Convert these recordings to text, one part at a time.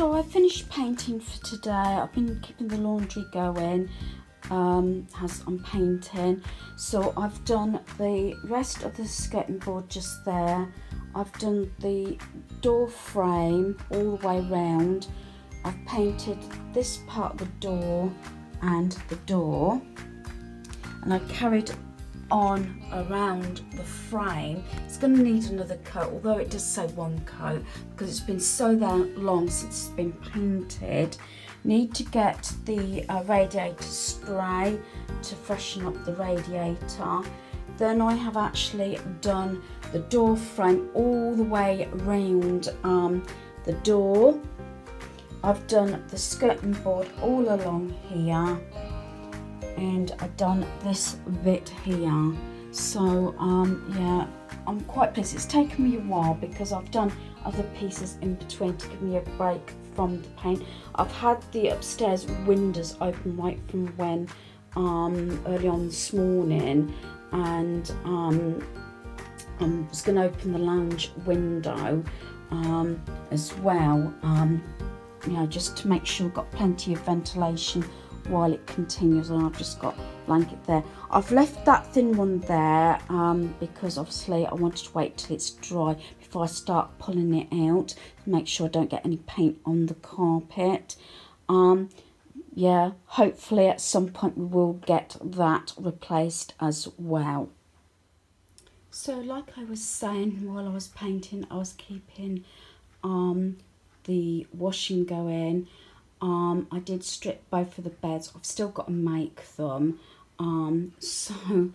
So I finished painting for today. I've been keeping the laundry going as I'm painting. So I've done the rest of the skirting board just there. I've done the door frame all the way round. I've painted this part of the door and the door, and I carried on around the frame. It's going to need another coat, although it does say one coat because it's been so long since it's been painted. Need to get the radiator spray to freshen up the radiator. Then I have actually done the door frame all the way round the door. I've done the skirting board all along here, and I've done this bit here. So yeah, I'm quite pleased. It's taken me a while because I've done other pieces in between to give me a break from the paint. I've had the upstairs windows open right from when early on this morning, and I'm just going to open the lounge window as well, you know, just to make sure we've got plenty of ventilation while it continues. And I've just got a blanket there. I've left that thin one there because obviously I wanted to wait till it's dry before I start pulling it out to make sure I don't get any paint on the carpet. Yeah, hopefully at some point we will get that replaced as well. So like I was saying, while I was painting, I was keeping the washing going. I did strip both of the beds. I've still got to make them. So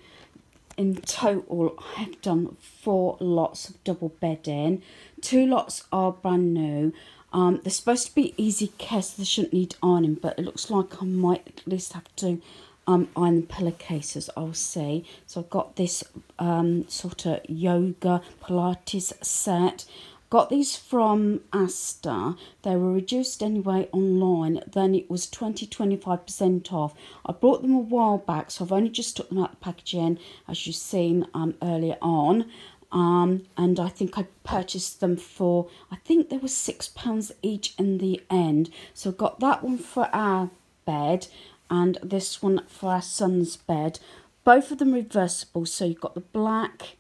in total I have done 4 lots of double bedding. 2 lots are brand new. They're supposed to be easy care, so they shouldn't need ironing, but it looks like I might at least have to iron the pillowcases, I'll see. So I've got this sort of yoga Pilates set. Got these from Asta. They were reduced anyway online, then it was 20–25% off. I bought them a while back, so I've only just took them out of the packaging, as you've seen earlier on. And I think I purchased them for, I think they were £6 each in the end. So I got that one for our bed and this one for our son's bed. Both of them reversible, so you've got the black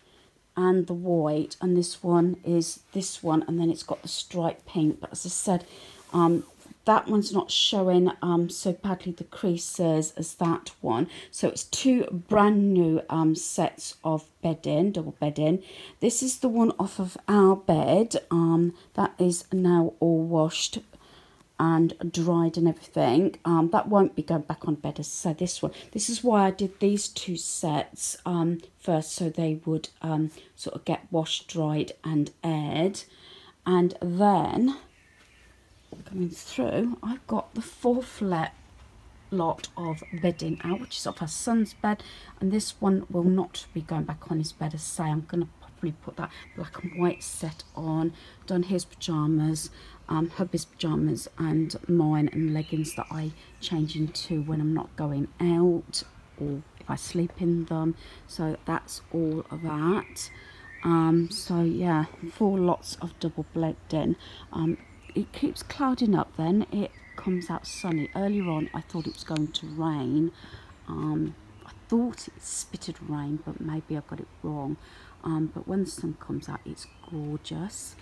and the white, and this one is this one, and then it's got the striped pink. But as I said, that one's not showing so badly the creases as that one. So it's 2 brand new sets of bedding, double bedding. This is the one off of our bed. That is now all washed and dried and everything. That won't be going back on bed, as I said, this one. This is why I did these 2 sets first, so they would sort of get washed, dried and aired. And then coming through, I've got the 4th lot of bedding out, which is off our son's bed, and this one will not be going back on his bed, as I say. I'm going to probably put that black and white set on. Done his pyjamas, hubby's pyjamas and mine, and leggings that I change into when I'm not going out or if I sleep in them. So that's all of that. So yeah, 4 lots of double bedding. It keeps clouding up, then it comes out sunny. Earlier on I thought it was going to rain. I thought it spitted rain, but maybe I got it wrong. But when the sun comes out, it's gorgeous.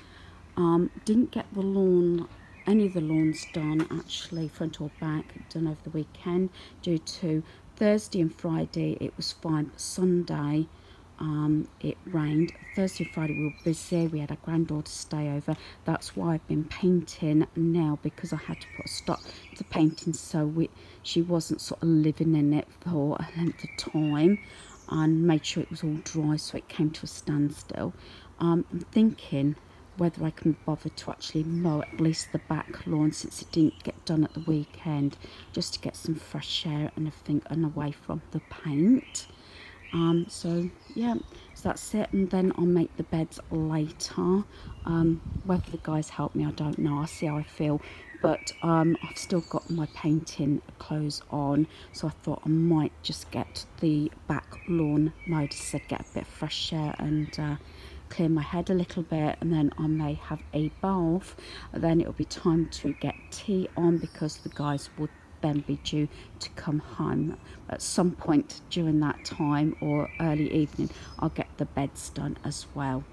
Didn't get the lawn, any of the lawns done actually, front or back, done over the weekend due to Thursday and Friday it was fine, but Sunday it rained. Thursday and Friday we were busy, we had our granddaughter stay over. That's why I've been painting now, because I had to put a stop to painting so she wasn't sort of living in it for a length of time, and made sure it was all dry so it came to a standstill. I'm thinking whether I can bother to actually mow at least the back lawn, since it didn't get done at the weekend, just to get some fresh air and everything and away from the paint. So yeah, so that's it, and then I'll make the beds later. Whether the guys help me, I don't know, I'll see how I feel. But I've still got my painting clothes on, so I thought I might just get the back lawn mowed, so I'd get a bit of fresh air and clear my head a little bit, and then I may have a bath. Then it'll be time to get tea on, because the guys would then be due to come home at some point during that time, or early evening. I'll get the beds done as well.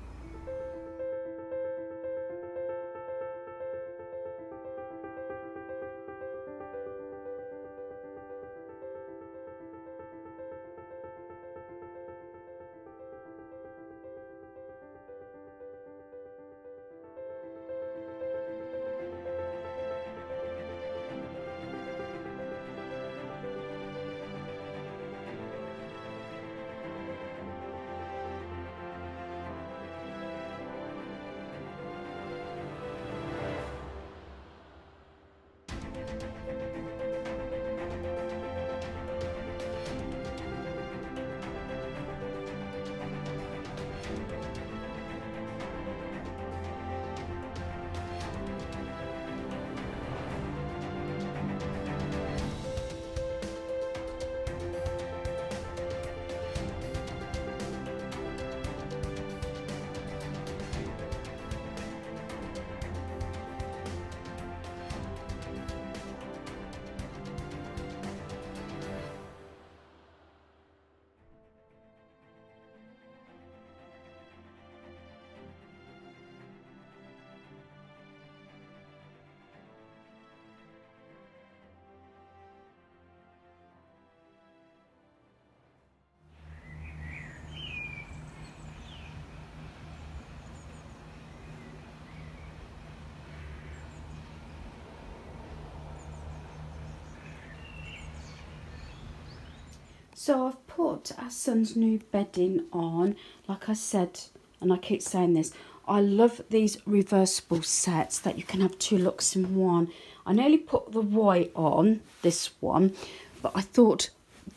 So I've put our son's new bedding on. Like I said, and I keep saying this, I love these reversible sets that you can have two looks in one. I nearly put the white on this one, but I thought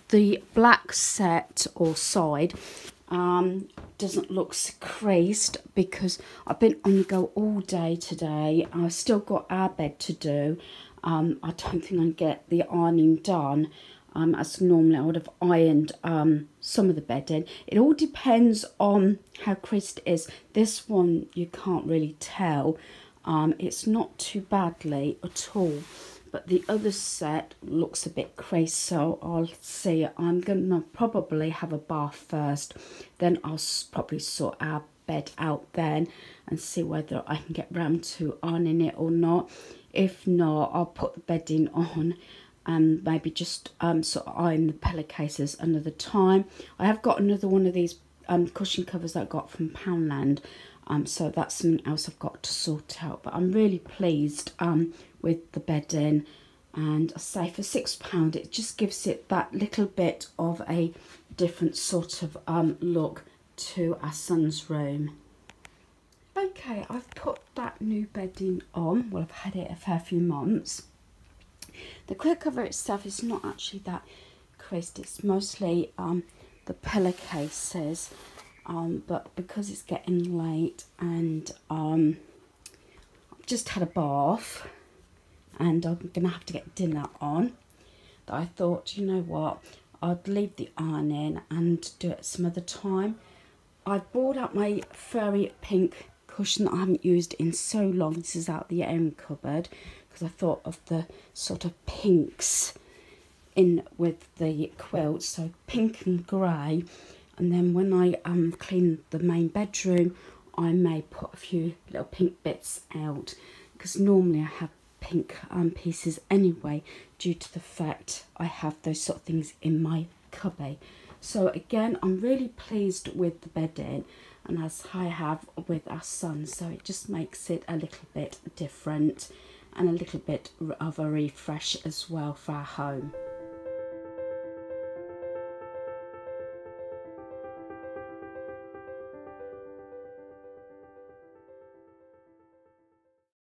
the black set or side doesn't look creased, because I've been on the go all day today. I've still got our bed to do. I don't think I can get the ironing done. As normally I would have ironed some of the bedding. It all depends on how creased it is. This one you can't really tell. It's not too badly at all, but the other set looks a bit creased, so I'll see. I'm going to probably have a bath first, then I'll probably sort our bed out then and see whether I can get round to ironing it or not. If not, I'll put the bedding on and maybe just sort of iron the pillowcases another time. I have got another one of these cushion covers that I got from Poundland, so that's something else I've got to sort out. But I'm really pleased with the bedding, and I say for £6 it just gives it that little bit of a different sort of look to our son's room. Okay, I've put that new bedding on. Well, I've had it a fair few months. The quilt cover itself is not actually that creased, it's mostly the pillowcases, but because it's getting late and I've just had a bath and I'm going to have to get dinner on, that I thought, you know what, I'd leave the iron in and do it some other time. I've brought out my furry pink cushion that I haven't used in so long. This is out the end cupboard, because I thought of the sort of pinks in with the quilt, so pink and grey. And then when I clean the main bedroom, I may put a few little pink bits out, because normally I have pink pieces anyway, due to the fact I have those sort of things in my cubby. So again, I'm really pleased with the bedding, and as I have with our son, so it just makes it a little bit different and a little bit of a refresh as well for our home.